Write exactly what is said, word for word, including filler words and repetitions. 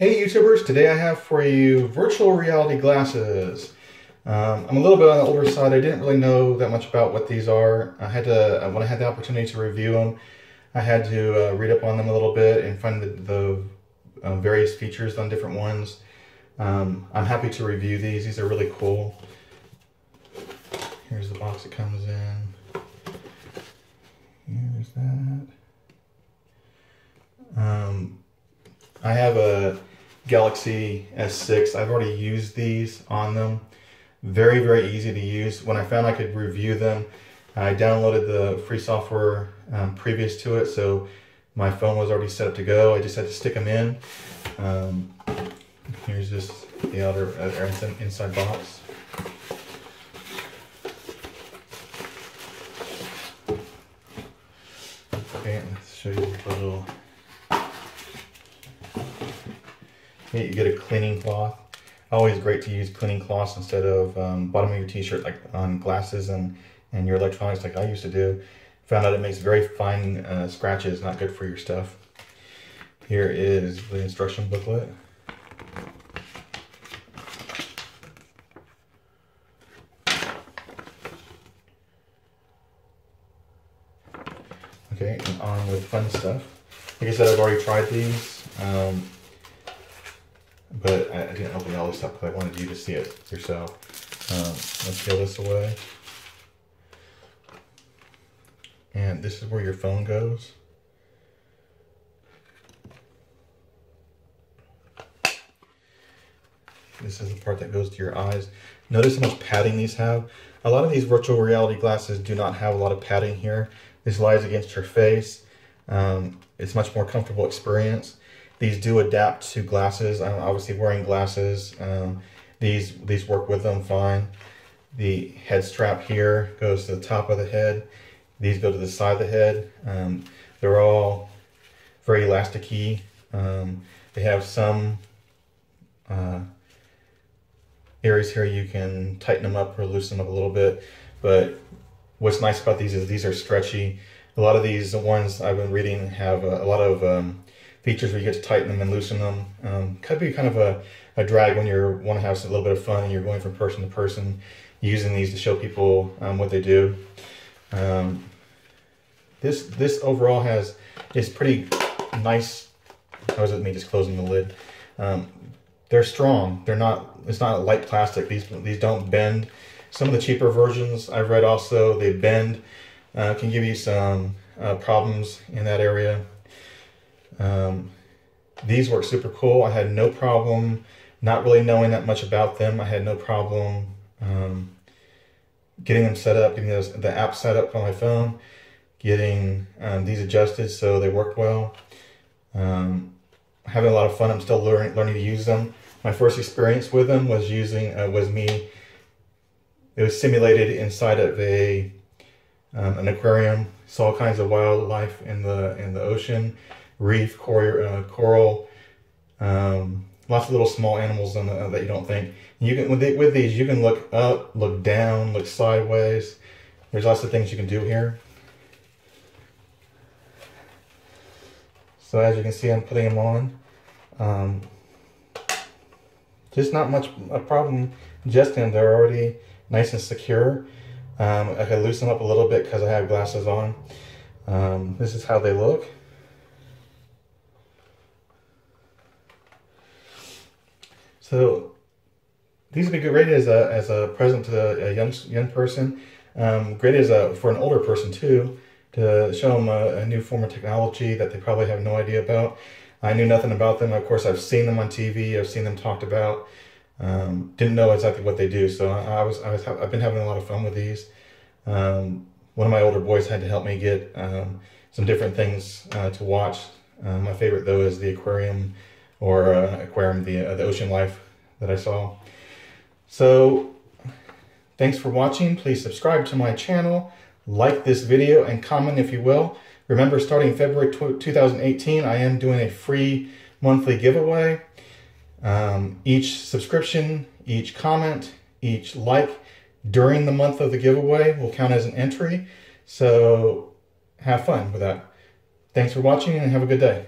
Hey YouTubers, today I have for you virtual reality glasses. Um, I'm a little bit on the older side. I didn't really know that much about what these are. I had to, when I had the opportunity to review them, I had to uh, read up on them a little bit and find the, the uh, various features on different ones. Um, I'm happy to review these. These are really cool. Here's the box it comes in. Here's that. Um, I have a Galaxy S six. I've already used these on them. Very, very easy to use. When I found I could review them, I downloaded the free software um, previous to it, so my phone was already set up to go. I just had to stick them in. Um, here's just the outer uh, inside box. Okay, let's show you the little. You get a cleaning cloth. Always great to use cleaning cloths instead of um, bottom of your t-shirt, like on glasses and, and your electronics, like I used to do. Found out it makes very fine uh, scratches, not good for your stuff. Here is the instruction booklet. Okay, and on with fun stuff. Like I said, I've already tried these. Um, But I didn't open all this stuff because I wanted you to see it yourself. Um, let's peel this away. And this is where your phone goes. This is the part that goes to your eyes. Notice how much padding these have. A lot of these virtual reality glasses do not have a lot of padding here. This lies against your face. Um, it's much more comfortable experience. These do adapt to glasses. I'm obviously wearing glasses. Um, these these work with them fine. The head strap here goes to the top of the head. These go to the side of the head. Um, they're all very elasticy. Um, they have some uh, areas here you can tighten them up or loosen them up a little bit. But what's nice about these is these are stretchy. A lot of these ones I've been reading have a, a lot of um, features where you get to tighten them and loosen them. Um, could be kind of a, a drag when you want to have a little bit of fun and you're going from person to person, using these to show people um, what they do. Um, this this overall has is pretty nice. That was me just closing the lid. Um, they're strong. They're not. It's not light plastic. These these don't bend. Some of the cheaper versions I've read also they bend. Uh, can give you some uh, problems in that area. Um, these work super cool. I had no problem not really knowing that much about them. I had no problem um, getting them set up, getting those, the app set up on my phone, getting um, these adjusted so they worked well. Um, having a lot of fun. I'm still learning, learning to use them. My first experience with them was using uh, was me. It was simulated inside of a um, an aquarium. Saw all kinds of wildlife in the in the ocean. Reef, coral, uh, coral um, lots of little small animals in the, uh, that you don't think. You can with, the, with these, you can look up, look down, look sideways. There's lots of things you can do here. So as you can see, I'm putting them on. Um, just not much a problem adjusting them. They're already nice and secure. Um, I can loosen them up a little bit because I have glasses on. Um, this is how they look. So these would be great as a as a present to a young young person. Um, great as a for an older person too, to show them a, a new form of technology that they probably have no idea about. I knew nothing about them. Of course, I've seen them on T V. I've seen them talked about. Um, didn't know exactly what they do. So I, I was I was I've been having a lot of fun with these. Um, one of my older boys had to help me get um, some different things uh, to watch. Uh, my favorite though is the aquarium. Or uh, aquarium, the, uh, the ocean life that I saw. So, thanks for watching. Please subscribe to my channel, like this video, and comment if you will. Remember, starting February twenty eighteen, I am doing a free monthly giveaway. Um, each subscription, each comment, each like during the month of the giveaway will count as an entry. So, have fun with that. Thanks for watching and have a good day.